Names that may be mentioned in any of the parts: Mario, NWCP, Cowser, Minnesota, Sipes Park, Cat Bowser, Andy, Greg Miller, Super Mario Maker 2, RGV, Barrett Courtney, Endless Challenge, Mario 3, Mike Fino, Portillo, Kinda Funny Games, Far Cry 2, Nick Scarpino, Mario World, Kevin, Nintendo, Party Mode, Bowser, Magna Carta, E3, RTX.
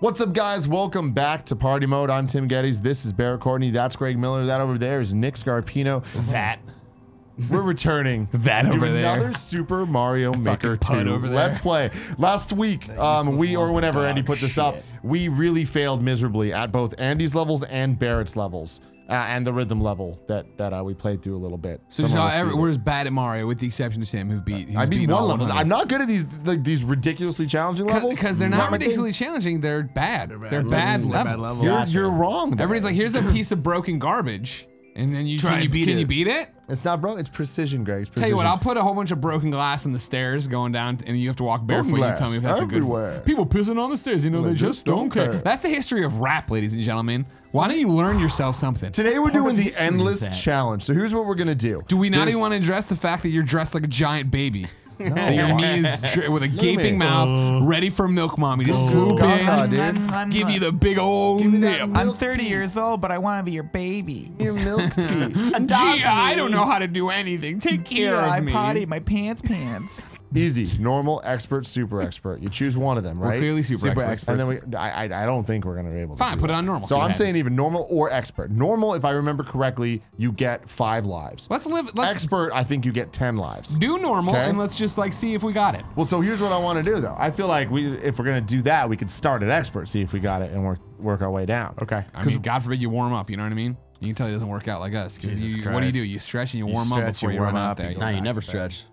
What's up, guys? Welcome back to Party Mode. I'm Tim Gettys. This is Barrett Courtney. That's Greg Miller. That over there is Nick Scarpino. That. We're returning that to over do another Super Mario Maker 2 over there. Let's play. Last week, we or whenever Andy put this up, we really failed miserably at both Andy's levels and Barrett's levels. And the rhythm level that we played through a little bit. So we're as bad at Mario, with the exception of Sam, who beat. I beat one level. I'm not good at these ridiculously challenging levels because they're not ridiculously challenging. They're bad. They're bad levels. You're wrong. Everybody's like, here's a piece of broken garbage, and then you try to beat it. Can you beat it? It's not broken. It's precision, Greg. It's precision. Tell you what, I'll put a whole bunch of broken glass on the stairs going down, and you have to walk barefoot. You tell me if that's everywhere. A good. People pissing on the stairs. You know, they just don't care. That's the history of rap, ladies and gentlemen. Why don't you learn yourself something? Today we're doing the endless challenge. So here's what we're gonna do. Do we not even want to address the fact that you're dressed like a giant baby? No. And your knees with a gaping mouth, ready for milk mommy to swoop in, give you the big old nip. I'm 30 years old, but I want to be your baby. Your milk tea. Adopt me. I don't know how to do anything. Take care of me. I potty my pants. Easy, normal, expert, super expert. You choose one of them, right? We're clearly super experts. And then I don't think we're gonna be able to. Fine, put it on normal. So I'm saying even normal or expert. Normal, if I remember correctly, you get 5 lives. Expert, I think you get 10 lives. Do normal, and let's just like see if we got it. Well, so here's what I want to do though. I feel like if we're gonna do that, we could start at expert, see if we got it, and work our way down. Okay. I mean, God forbid you warm up. You know what I mean? You can tell it doesn't work out like us. What do? You stretch and you warm up before you run out there. No, you never stretch.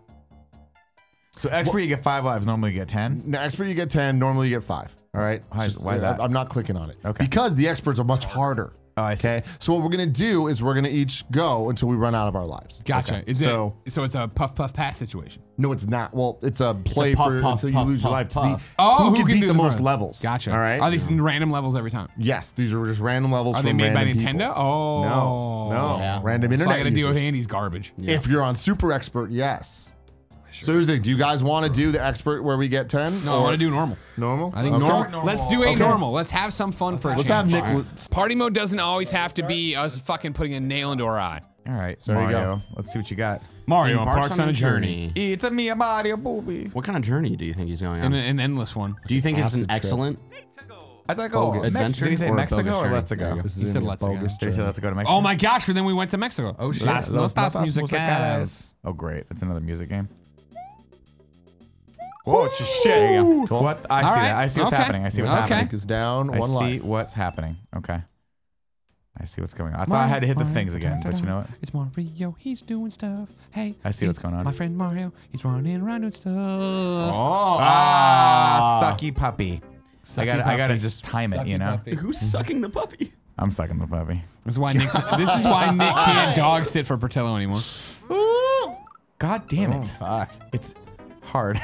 So expert, you get 5 lives. Normally, you get 10. No, expert, you get 10. Normally, you get 5. All right. Why is that? I'm not clicking on it. Okay. Because the experts are much harder. Oh, I see. Okay. So what we're gonna do is we're gonna each go until we run out of our lives. Gotcha. Okay. So it's a puff puff pass situation. No, it's not. Well, it's a play until you lose your life. See, who can beat the most levels? Gotcha. All right. Are these random levels every time? Yes. These are just random levels. Are they made by Nintendo? People. Oh. No. Yeah. Random internet. So I gotta deal with Andy's garbage. Yeah. If you're on super expert, yes. Sure. So here's the thing. Do you guys want to do the expert where we get 10? No, I want to do normal. Normal? I think normal. Let's do a normal. Let's have some fun for a change. Let's have Nick. Party mode doesn't always have to be us fucking putting a nail into our eye. All right, so Mario, there you go. Let's see what you got. Mario embarks on a journey. It's a Mia Mario booby. What kind of journey do you think he's going on? An endless one. Do you think it's an excellent? I thought adventure. Did he say Mexico or let's go? He said let's go. He said let's go to Mexico. Oh my gosh! But then we went to Mexico. Oh shit! Oh great! It's another music game. Whoa, it's just shit. There you go. Cool. What? I see that. I see what's happening. I see what's happening. Is down one life. I see what's happening. Okay. I see what's going on. I thought I had to hit the things again, but you know what? It's Mario. He's doing stuff. Hey. I see what's going on. My friend Mario. He's running around doing stuff. Oh. Ah. Sucky puppy. I gotta just time it, you know? Puppy. Who's sucking the puppy? I'm sucking the puppy. That's why Nick. This is why Nick can't dog sit for Portillo anymore. God damn it. Fuck. It's hard.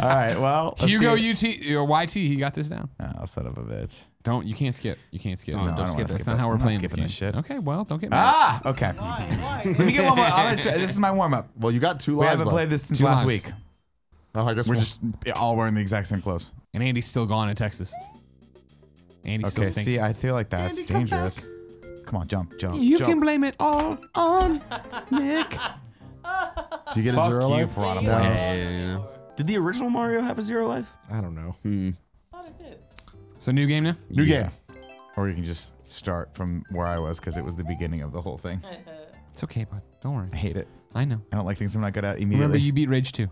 All right, well. Hugo YT, he got this down. Oh, son of a bitch. Don't, you can't skip. You can't skip. No, don't skip. That's not how we're playing this game. Shit. Okay, well, don't get mad. Ah, okay. Let me get one more. This is my warm up. Well, you got 2 lives. We haven't played this since last week. Oh, I guess we're just all wearing the exact same clothes. And Andy's still gone in Texas. Andy still stinks. Okay, see, I feel like that's dangerous. Come on, jump. You can blame it all on Nick. Do you get a 0 life? Yeah. Did the original Mario have a 0 life? I don't know. I thought it did. So new game now? New game. Or you can just start from where I was because it was the beginning of the whole thing. It's okay, bud. Don't worry. I hate it. I know. I don't like things I'm not good at immediately. Remember, you beat Rage 2.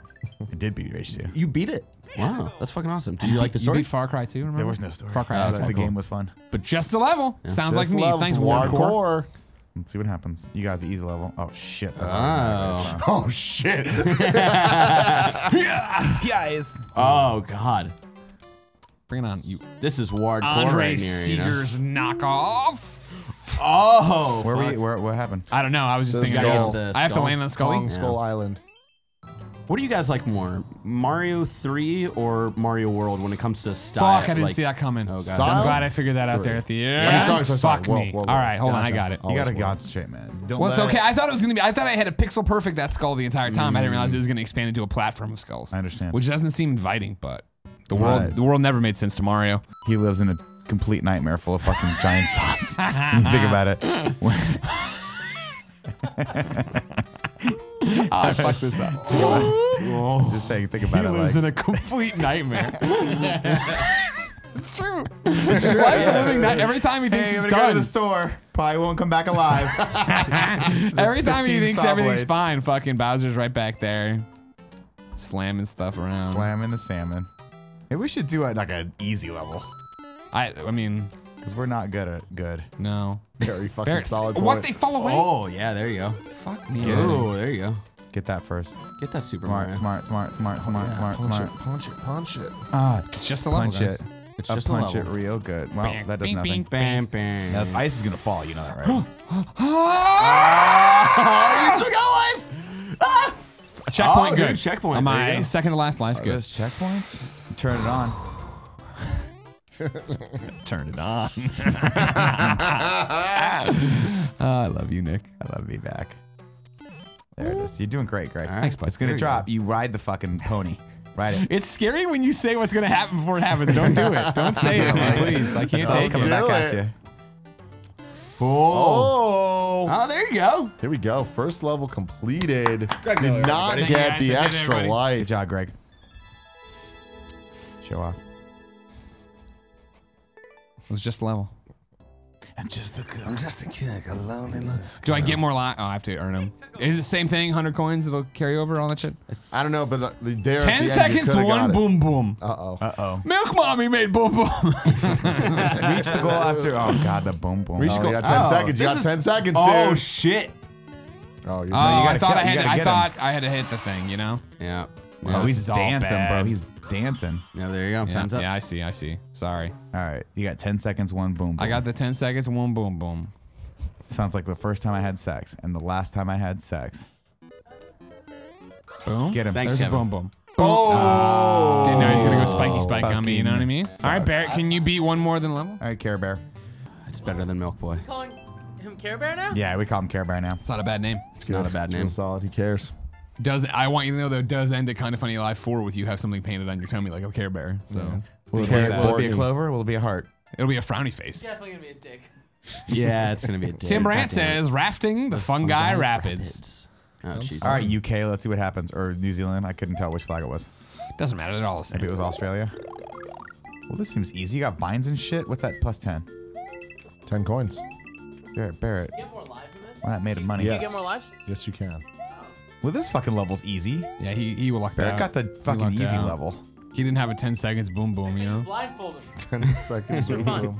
I did beat Rage 2. You beat it? Wow. That's fucking awesome. Did you like the story? You beat Far Cry 2, remember? There was no story. Far Cry. That's why the game was fun. But just a level. Yeah. Sounds like me. Thanks, Warcore. Let's see what happens. You got the easy level. Oh shit! Oh shit! Guys. Oh god. Bring it on. You. This is Ward. Andre Seeger's knockoff. Oh. Where were you? What happened? I don't know. I was just thinking. I have to land on Scully. Skull Island. What do you guys like more, Mario 3 or Mario World when it comes to style? Fuck, I didn't see that coming. Oh, God. I'm glad I figured that out there at the end. Yeah. Fuck me. All right, hold on, I got it. You gotta concentrate, man. Well, it's okay. I thought it was gonna be. I thought I had a pixel perfect that skull the entire time. I didn't realize it was gonna expand into a platform of skulls. I understand. Which doesn't seem inviting, but the world never made sense to Mario. He lives in a complete nightmare full of fucking giant sauce. When you think about it. I fucked this up. Just saying, think about it. He lives in a complete nightmare. It's true. His life's a living nightmare. Every time he thinks he's done. Go to the store. Probably won't come back alive. Every time he thinks everything's fine, fucking Bowser's right back there, slamming stuff around. Slamming the salmon. Maybe we should do like an easy level. I mean, because we're not good at good. No. Very fucking solid. What? They fall away? Oh yeah, there you go. Fuck me. Oh, there you go. Get that first. Get that Super Mario. Smart. Punch it. Ah, it's just a level. Punch it. It's just a punch it real good. Wow, that does nothing. Bam, bam. That's ice is gonna fall. You know that, right? You still got life. Ah! A checkpoint. Good checkpoint. On my second to last life. Good. Those checkpoints. Turn it on. Turn it on. I love you, Nick. I love you back. There it is. You're doing great, Greg. Right. Thanks, bud. It's going to drop. You ride the fucking pony. Ride it. It's scary when you say what's going to happen before it happens. Don't do it. Don't say it to me, please. I can't take it. Coming back at you. Oh. Oh, there you go. Here we go. First level completed. Did not get the extra life. Good job, Greg. Show off. It was just level. I'm just a kid alone in the. Do I get more life? Oh, I have to earn them. Is it the same thing? 100 coins? It'll carry over all that shit? I don't know, but there 10 seconds, one boom boom. Uh-oh. Uh-oh. Milk Mommy made boom boom. Reach the goal after. Oh, God, the boom boom. Reach the goal. You got 10 seconds. You got 10 seconds, dude. Oh, shit. Oh, you I thought I had to hit the thing, you know? Yeah. Well, oh, he's dancing, bro. He's dancing. Yeah, there you go. Yeah, time's up. Yeah, I see. Sorry. All right. You got 10 seconds, one boom, boom. I got the 10 seconds, one boom, boom. Sounds like the first time I had sex and the last time I had sex. Boom. Get him. Thanks, Kevin. Boom, boom. Boom. Oh. Didn't know he was going to go spiky spike on me. You know what I mean? Sucks. All right, Barrett, can you beat one more than level? All right, Care Bear. It's better than Milk Boy. Are we calling him Care Bear now? Yeah, we call him Care Bear now. It's not a bad name. It's not a bad name. It's solid. He cares. Does I want you to know though? Does end at Kind of Funny Live 4 with you have something painted on your tummy like a Care Bear? So will it be a clover? Will it be a heart? It'll be a frowny face. It's definitely gonna be a dick. Yeah, it's gonna be a dick. Tim Brandt says rafting the fungi rapids. Oh, Jesus. All right, UK. Let's see what happens, or New Zealand. I couldn't tell which flag it was. Doesn't matter. They're all the same. Maybe it was Australia. Well, this seems easy. You got vines and shit. What's that? Plus 10. 10 coins. Barrett. You get more lives in this? Well, that made of money. Yes. Can you get more lives? Yes, you can. Well, this fucking level's easy. Yeah, he lucked out. I got the fucking easy level. He didn't have a 10 seconds boom boom, you know? Blindfolded. 10 seconds boom boom.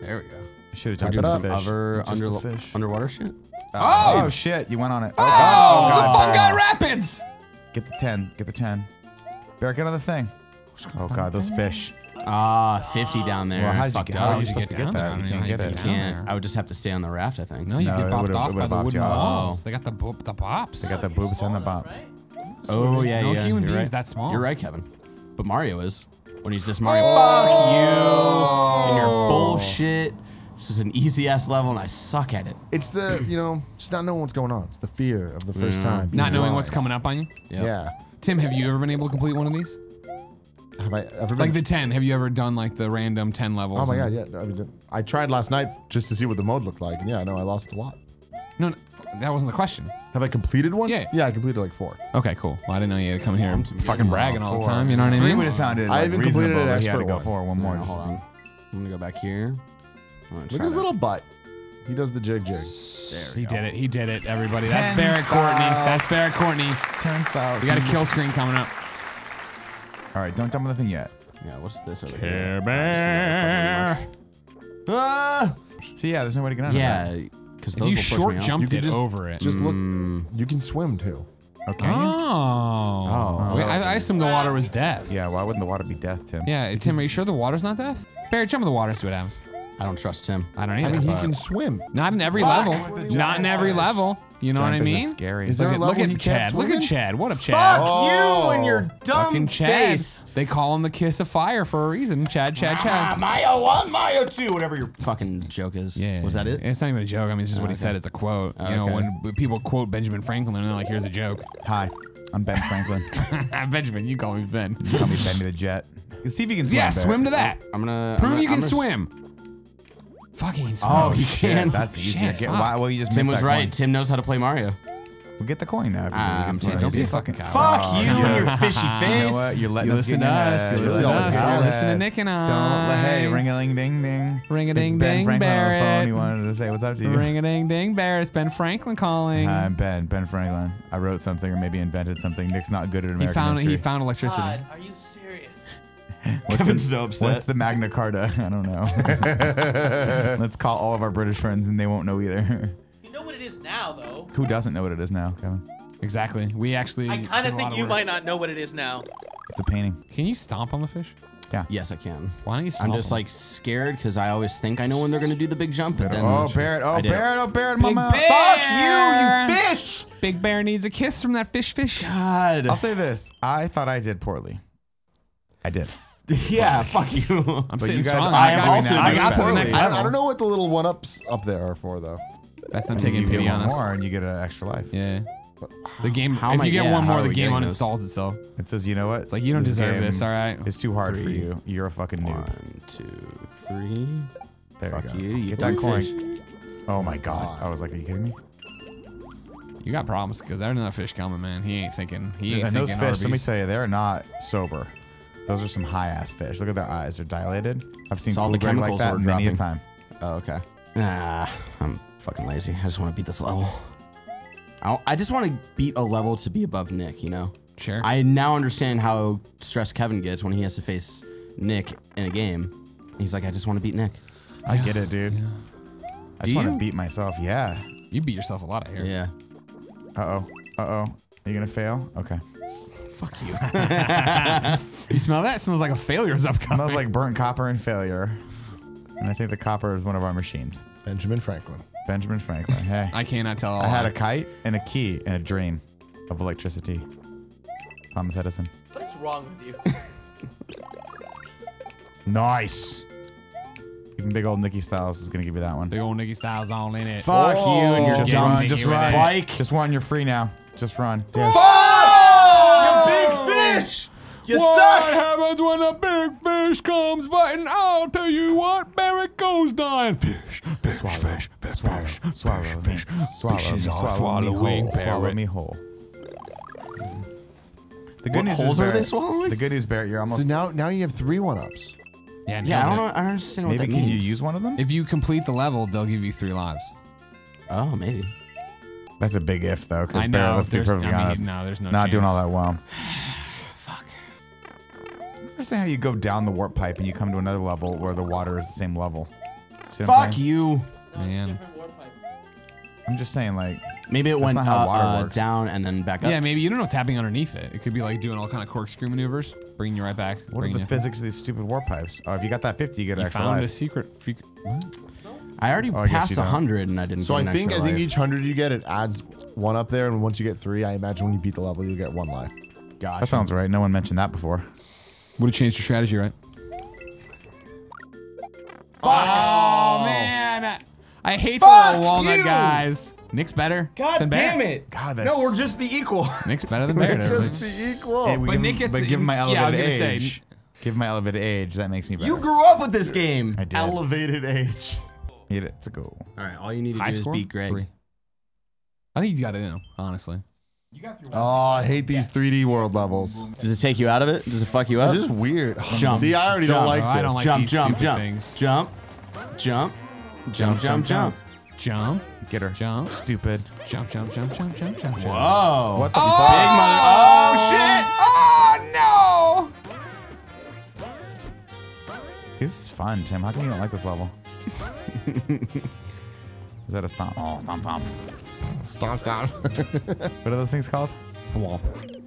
There we go. Should have talked about the fish. Underwater shit? Oh, shit. You went on it. Oh, the fungi rapids. Get the 10. Get the 10. Barrett, get on the thing. Oh, God, those fish. Ah, 50 down there. Well, how did you get down there? You can't get it. You can't. I would just have to stay on the raft, I think. No, you get bopped off by the wooden walls. They got the bops. They got the boobs and the bops. Oh, yeah, yeah. No human being's that small. You're right, Kevin. But Mario is. When he's this Mario, fuck you and your bullshit. This is an easy-ass level, and I suck at it. It's the, you know, just not knowing what's going on. It's the fear of the first time. Not knowing what's coming up on you? Yeah. Tim, have you ever been able to complete one of these? Have I ever been? Like the 10, have you ever done like the random 10 levels? Oh my god, yeah. I tried last night just to see what the mode looked like, and yeah, I know I lost a lot. No, that wasn't the question. Have I completed one? Yeah. Yeah, I completed like 4. Okay, cool. Well, I didn't know you had to come here and fucking bragging all the time, you know what I mean? 3 would have sounded like reasonable. I even completed an expert one. One more. Hold on. I'm gonna go back here. Look at his little butt. He does the jig jig. He did it, everybody. That's Barrett Courtney. That's Barrett Courtney. Turnstile. We got a kill screen coming up. All right, don't dump on the thing yet. Yeah, what's this over here? Care Bear. Ah! See, yeah, there's no way to get out of that. Yeah, because if you short jumped it over it. Just look. You can swim too. Okay. Oh. Wait, I assumed the water was death. Yeah, why wouldn't the water be death, Tim? Yeah, Tim, are you sure the water's not death? Barrett, jump in the water and see what happens. I don't trust Tim. I don't either. I mean, he can swim. Not in every level. Not in every level. You know what I mean? Scary. Is there a level he can't swim in? Look at Chad. What up, Chad? Fuck you and your dumb face. They call him the kiss of fire for a reason. Chad. Mario 1, Mario 2, whatever your fucking joke is. Yeah. Was that it? It's not even a joke. I mean, it's just what he said. It's a quote. You know, when people quote Benjamin Franklin, and they're like, here's a joke. Hi, I'm Ben Franklin. Benjamin, you call me Ben. You call me Benny the Jet. Let's see if you can swim. Yeah, swim to that. I'm gonna prove you can swim. Fucking smart. Oh, you can. That's easy. Tim was right. Tim knows how to play Mario. We'll get the coin now. Don't be a fucking coward. Fuck you and your fishy face. You know what? You're letting us get us. You listen to us. Don't listen to Nick and I. Don't let, hey, ring-a-ling-ding-ding. Ring-a-ding-ding, Barrett. It's Ben Franklin on the phone. He wanted to say what's up to you. Ring-a-ding-ding, Barrett. It's Ben Franklin calling. Hi, I'm Ben. Ben Franklin. I wrote something or maybe invented something. Nick's not good at American history. He found electricity. God, are you serious? Kevin's so upset. What's the Magna Carta? I don't know. Let's call all of our British friends and they won't know either. It is now, though. Who doesn't know what it is now, Kevin? Exactly. We actually. I kind of think you might not know what it is now. It's a painting. Can you stomp on the fish? Yeah. Yes, I can. Why don't you stomp? I'm just like scared because I always think I know when they're going to do the big jump. But then Barrett, my mouth. Fuck you, you fish! Big Bear needs a kiss from that fish. God. I'll say this. I thought I did poorly. I did. Yeah, fuck you. I'm saying I got to the next level. I don't know what the little one-ups up there are for, though. That's them taking pity on us. More and you get an extra life. Yeah. The game. If you get one more, the game uninstalls itself. It says, you know what? It's like you don't deserve this. All right. It's too hard for you. You're a fucking noob. 1, 2, 3. There you go. You get that coin. Oh my god. I was like, are you kidding me? You got problems because there's no fish coming, man. He ain't thinking. He ain't thinking. And those fish, let me tell you, they're not sober. Those are some high ass fish. Look at their eyes. They're dilated. I've seen all the chemicals like that many a time. Oh, okay. Nah. I'm fucking lazy. I just want to beat this level. I just want to beat a level to be above Nick, you know? Sure. I now understand how stressed Kevin gets when he has to face Nick in a game. He's like, I just want to beat Nick. I get it, dude. Yeah. I just want to beat myself, yeah. You beat yourself a lot out here. Yeah. Uh-oh. Uh-oh. Are you going to fail? Okay. Fuck you. You smell that? It smells like a failure's upcoming. It smells like burnt copper and failure. And I think the copper is one of our machines. Benjamin Franklin. Benjamin Franklin, hey. I cannot tell. I had a kite and a key and a dream of electricity. Thomas Edison. What is wrong with you? Nice. Even big old Nicky Styles is gonna give you that one. Big old Nicky Styles on in it. Fuck you and your dumb bike. Just run. You're free now. Just run. Fuck! Oh! You big fish. You suck. What happens when a big fish comes biting? I'll tell you what, Barrett goes dying. Fish, fish, swallow, fish, fish, swallow, fish, swallow, fish, swallow, fish, swallow me whole. The good news is, Barrett, you're almost. So now you have 3 1-ups. Yeah, yeah. I don't understand what that means. Maybe can you use one of them? If you complete the level, they'll give you 3 lives. Oh, maybe. That's a big if though, because Barrett, let's be perfectly honest, no, there's no chance. Not doing all that well. I understand how you go down the warp pipe and you come to another level where the water is the same level. See what I'm saying? You, no, man. It's a different warp pipe. I'm just saying, like, maybe it went up, down, and then back up. Yeah, maybe you don't know what's happening underneath it. It could be like doing all kind of corkscrew maneuvers, bringing you right back. What are the physics of these stupid warp pipes? Oh, if you got that 50, you get an extra life. You found a secret. What? I already passed 100 and I didn't. So get I think each 100 you get, it adds 1 up there, and once you get 3, I imagine when you beat the level, you get 1 life. Gotcha. That sounds right. No one mentioned that before. Would have changed your strategy, right? Fuck. Oh, man. I hate the little walnut guys. Nick's better than Barrett. God damn it. God, that's... No, we're just the equal. Nick's better than Barrett. We're just the equal. Hey, but Nick gets... But give my elevated age. Give my elevated age. That makes me better. You grew up with this game. I did. Elevated age. Need it. It's a goal. All right, all you need to do is beat Greg. 3. I think you got it in him, honestly. You got your I hate these 3D world levels. Does it take you out of it? Does it fuck you up? It's just weird. Jump. See, I already don't like this. I don't like these stupid things. Jump. Jump. Jump. Jump. Jump. Jump. Jump. Get her. Jump. Stupid. Jump. Jump. Jump. Jump. Jump. Jump. Whoa. What the fuck? Oh shit! Oh no! This is fun, Tim. How come you don't like this level? Is that a stomp? Oh, stomp, stomp. Stomp, stomp. What are those things called? Thwomp.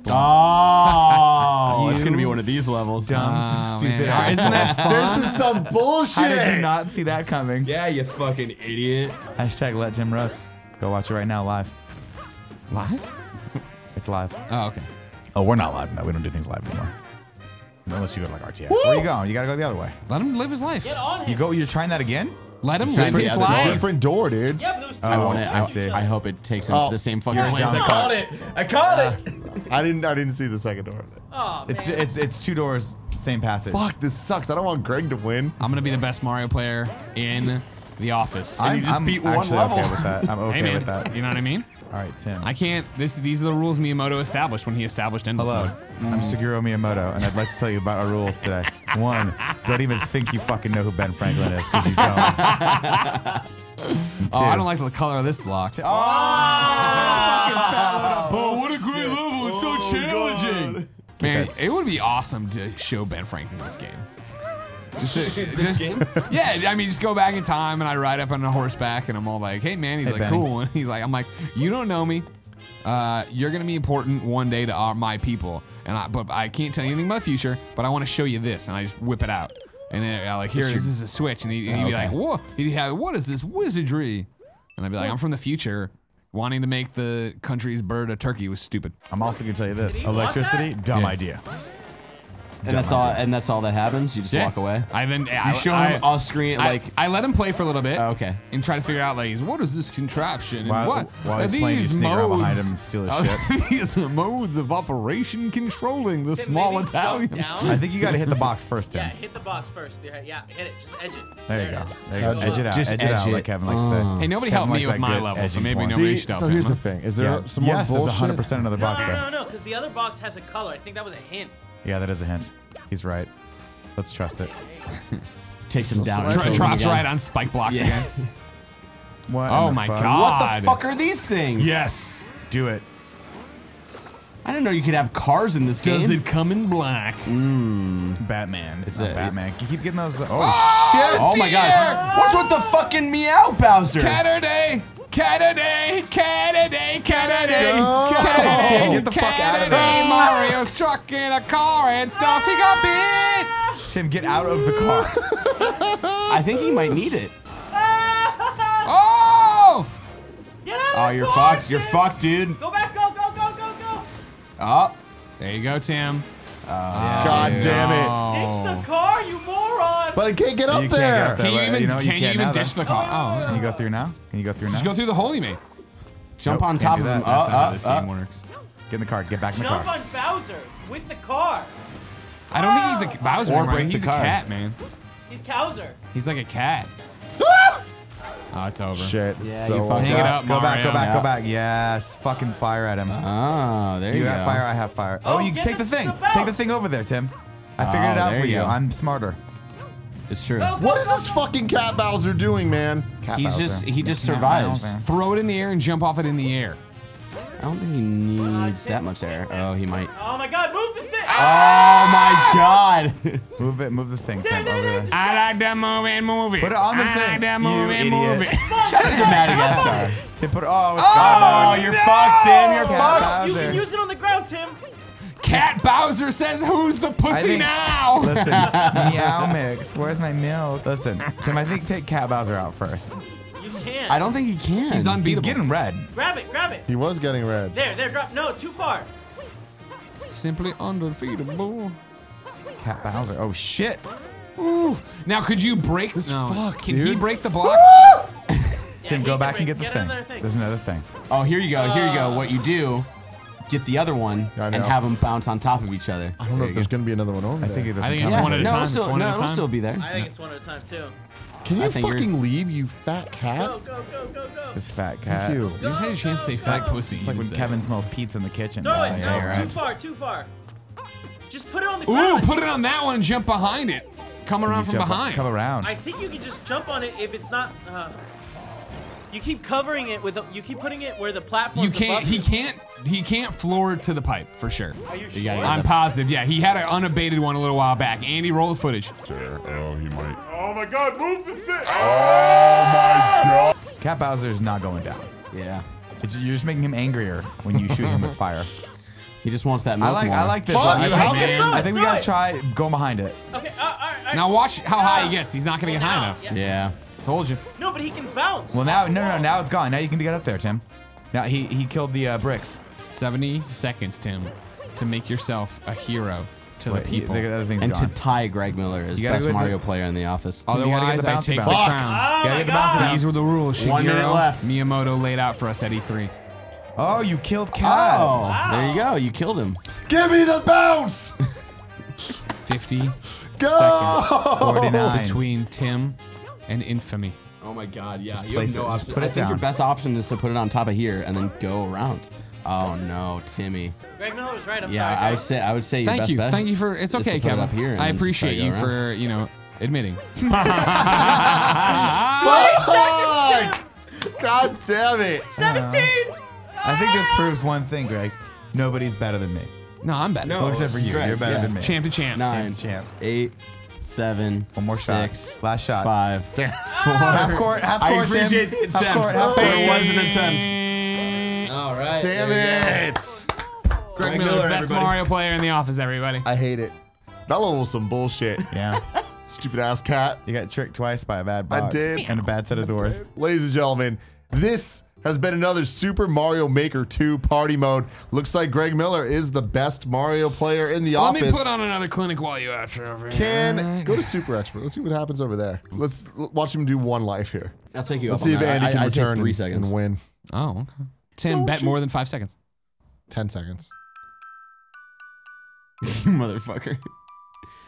Oh, it's going to be one of these levels. Dumb, stupid. Isn't that fun? This is some bullshit. How did you not see that coming? Yeah, you fucking idiot. Hashtag let Tim Russ. Go watch it right now live. Live? It's live. Oh, okay. Oh, we're not live. No, we don't do things live anymore. Unless you go to like RTX. Woo! Where are you going? You got to go the other way. Let him live his life. Get on him. You're trying that again? Let him live his life. A different door, dude. Yeah, but those two. I want it. I see. I hope it takes him to the same fucking place. I caught it. I caught it. I didn't see the second door. Oh, it's 2 doors, same passage. Fuck, this sucks. I don't want Greg to win. I'm gonna be the best Mario player in The Office. And you just beat one level. I'm okay with that. I'm okay hey, man, with that. You know what I mean? All right, Tim. I can't. These are the rules Miyamoto established when he established Endless Mode. I'm Shigeru Miyamoto, and I'd like to tell you about our rules today. One, don't even think you fucking know who Ben Franklin is, because you don't. Oh, I don't like the color of this block. Oh! Oh, what a great level. It's so challenging. God. Man, it would be awesome to show Ben Franklin this game. Just, yeah, I mean, just go back in time, and I ride up on a horseback, and I'm all like, "Hey, man," he's like, Benny. "Cool," and he's like, "I'm like, you don't know me. You're gonna be important one day to my people, and but I can't tell you anything about the future. But I want to show you this," and I just whip it out, and then I'm like, "Here, this is a switch," and he'd be like, "Whoa," he'd have, "What is this wizardry?" And I'd be like, "I'm from the future." Wanting to make the country's bird a turkey was stupid. I'm also gonna tell you this: electricity, dumb idea. And that's all. And that's all that happens. You just walk away. You show him off screen. Like I let him play for a little bit. Oh, okay. And try to figure out like, what is this contraption? While he's playing, you sneak around behind him and steal his shit. These modes of operation controlling the small Italian. I think you got to hit the box first. Tim. Yeah, hit the box first. Yeah, hit it. Just edge it. There you go. Edge it out. Just edge it out, like Kevin likes to. Hey, nobody helped me with my level, so maybe nobody should help him. So here's the thing: is there some more bullshit? Yes, there's 100% another box there. No, because the other box has a color. I think that was a hint. Yeah, that is a hint. He's right. Let's trust it. Takes him down. Drops right on spike blocks again. What? Oh my god! What the fuck are these things? Yes, do it. I didn't know you could have cars in this game. Does it come in black? Mmm. Batman. It's not Batman. You keep getting those. Oh shit! Oh my god! What's with the fucking meow, Bowser? Catterday! Catterday! Catterday! Catterday! Catterday! Get the fuck out of there! Mario's stuck in a car and stuff. He got bit. Tim, get out of the car. I think he might need it. Oh! Get out of the you're car, fucked. Tim. You're fucked, dude. Go back! Go! Go! Go! Go! Go! Oh, there you go, Tim. God damn it! Ditch the car, you moron! But I can't get up there. Can you even? Can you even ditch the car? Oh, can you go through now? Can you go through now? Just go through the hole you made. Jump on top of him. That's not how this game works. Get in the car. Get back in the car. Jump on Bowser with the car. I don't think he's a Bowser anymore. He's a cat, man. He's Cowser. He's like a cat. Oh, it's over. Shit. Yeah, so you fucked up. Go back, go back, go back. Yes. Fucking fire at him. Oh, there you go. You have fire, I have fire. Oh, you take the thing. Take the thing over there, Tim. I figured it out for you. I'm smarter. It's true. What is this fucking Cat Bowser doing, man? He just survives. Throw it in the air and jump off it in the air. I don't think he needs that much air. Oh, he might. Oh my god, move the thing! Oh my god! Move it, move the thing. Tim, over there. I like that move it. Put it on the thing. I like that move it. Shout out to Madagascar. Tim, put it. Oh, it's gone. Oh, you're fucked, Tim. You're fucked. You can use it on the ground, Tim. Cat Bowser says, "Who's the pussy now?" Listen, meow mix. Where's my milk? Listen, Tim. I think take Cat Bowser out first. I don't think he can. He's unbeatable. He's getting red. Grab it, grab it. He was getting red. There, drop. No, too far. Simply undefeatable. Cat Bowser. Oh, shit. Ooh. Now, could you break this? No. Fuck, can he break the blocks? Tim, go back and get the thing. There's another thing. Oh, here you go. Here you go. What you do, get the other one and have them bounce on top of each other. I don't know if there's going to be another one over there. I think it's one at a time. No, it'll still be there. I think it's one at a time, too. Can you fucking leave, you fat cat? Go. This fat cat. Thank you. You just had a chance to say fat pussy. It's like when Kevin smells pizza in the kitchen. No, too far, too far. Just put it on the ground. Ooh, put it on that one and jump behind it. Come around from behind. Come around. I think you can just jump on it if it's not... You keep covering it with... You keep putting it where the platform... He can't floor to the pipe, for sure. Are you sure? I'm positive, yeah. He had an unabated one a little while back. Andy, roll the footage. Oh, he might... Oh my god, move the fit! Oh my god! Cat Bowser is not going down. Yeah. You're just making him angrier when you shoot him with fire. He just wants that milk more. I like this. I think we gotta try going behind it. Okay, alright. Now watch how high he gets. He's not gonna get high enough. Yeah. Told you. No, but he can bounce. Well, now, no, now it's gone. Now you can get up there, Tim. Now he killed the bricks. 70 seconds, Tim, to make yourself a hero to the people. And to tie Greg Miller as best Mario player in the office. Otherwise, I take the crown. These were the rules Shigeru Miyamoto laid out for us at E3. Oh, you killed Cat. Oh, wow. There you go. You killed him. Give me the bounce. 50 seconds. 49 between Tim and infamy. Oh my God! Yeah, you have no option. I think your best option is to put it on top of here and then go around. Oh no, Timmy. Greg Miller was right. I'm sorry. I would say. Thank you for. It's okay, Kevin. Up here, I appreciate you for admitting. God damn it! 17. I think this proves one thing, Greg. Nobody's better than me. No, I'm better. No, except for you. Greg, you're better than me. Champ to champ. 9. Champ. 8. 7. One more 6. Shot. Last shot. 5. 4. Half court. I appreciate the attempt. Half court was an attempt. All right. Damn it. Greg Miller, best Mario player in the office, everybody. I hate it. That one was some bullshit. Yeah. Stupid ass cat. You got tricked twice by a bad box. I did. And a bad set of doors. Ladies and gentlemen, this has been another Super Mario Maker 2 party mode. Looks like Greg Miller is the best Mario player in the office. Let me put on another clinic while you after over here. Go to Super Expert. Let's see what happens over there. Let's watch him do one life here. I'll take you up on that. Let's see if Andy can return 3 seconds and win. Oh, okay. Tim, bet more than 5 seconds. 10 seconds. You motherfucker.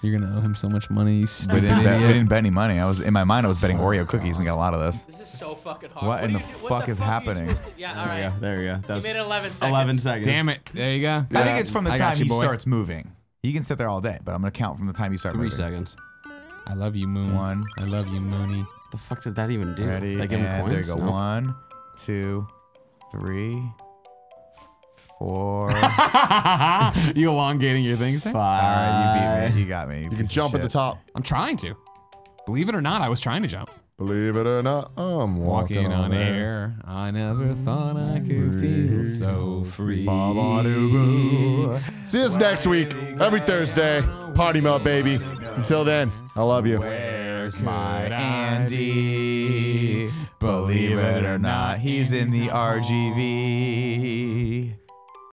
You're gonna owe him so much money. We didn't bet any money. I was in my mind. I was betting Oreo cookies. We got a lot of this. This is so fucking hard. What in the fuck is happening? Yeah, all right. There you go. That was 11 seconds. Damn it. There you go. I think it's from the time he starts moving. He can sit there all day, but I'm gonna count from the time you start moving. 3 seconds. I love you, Moon. 1. I love you, Moony. The fuck did that even do? Ready? Like and there you go. No. 1, 2, 3, 4. You elongating your things? 5. All right, you beat me. You got me. You can jump at the top. I'm trying to. Believe it or not, I was trying to jump. Believe it or not, I'm walking on air. I never thought I could feel so free. See us next week, every Thursday. Party mode, baby. Until then, I love you. Where's my Andy? Believe it or not, he's in the RGV.